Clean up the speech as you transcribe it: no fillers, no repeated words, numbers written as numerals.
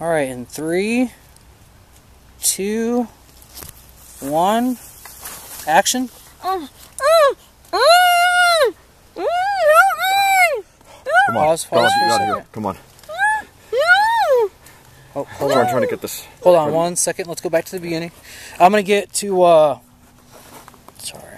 All right, in 3, 2, 1, action. Come on, pause, come on. Oh, hold on. I'm trying to get this. Hold on 1 second. Let's go back to the beginning. I'm going to get to, sorry.